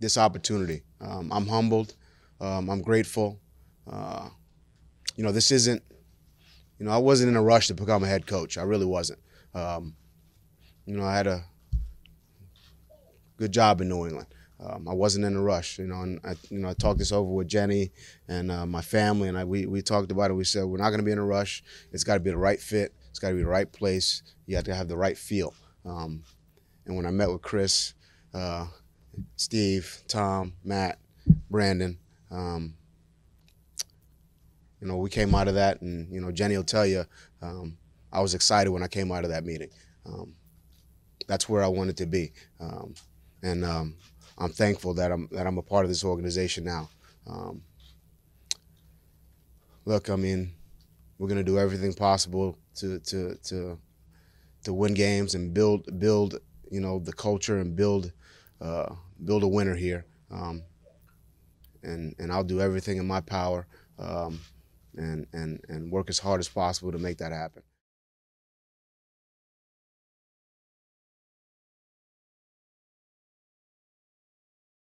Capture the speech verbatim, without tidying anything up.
this opportunity. Um, I'm humbled. Um, I'm grateful. Uh, you know, this isn't, you know, I wasn't in a rush to become a head coach. I really wasn't. Um, you know, I had a good job in New England. Um, I wasn't in a rush, you know, and I, you know, I talked this over with Jenny and uh, my family, and I, we, we talked about it. We said, we're not going to be in a rush. It's got to be the right fit. It's got to be the right place. You have to have the right feel. Um, and when I met with Chris, uh, Steve, Tom, Matt, Brandon, um, you know, we came out of that, and, you know, Jenny will tell you, um, I was excited when I came out of that meeting. Um, that's where I wanted to be. Um, and, um, I'm thankful that I'm that I'm a part of this organization now. Um, look, I mean, we're gonna do everything possible to to to to win games and build build you know the culture and build uh, build a winner here. Um, and and I'll do everything in my power um, and and and work as hard as possible to make that happen.